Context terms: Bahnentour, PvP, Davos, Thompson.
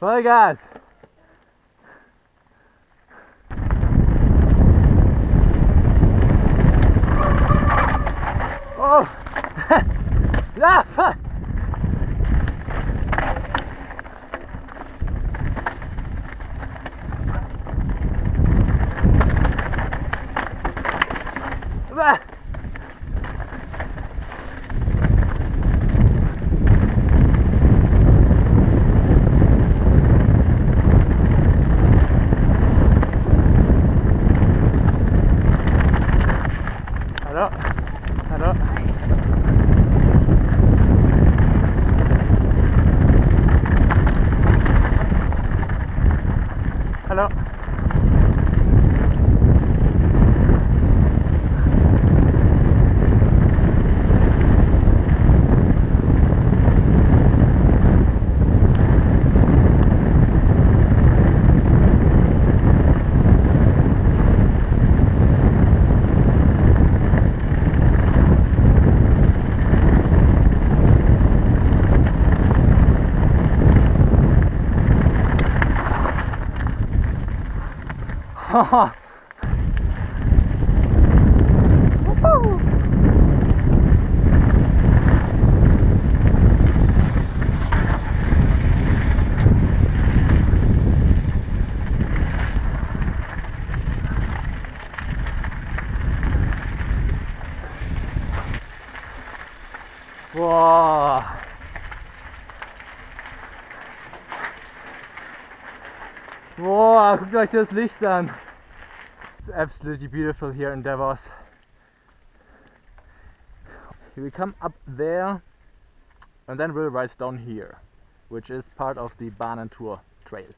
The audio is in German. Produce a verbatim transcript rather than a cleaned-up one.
Vollgas! Oh! Ja, fuck! Haha! Boah! Boah, guckt euch das Licht an! It's absolutely beautiful here in Davos. We come up there and then we'll ride down here, which is part of the Bahnentour trail.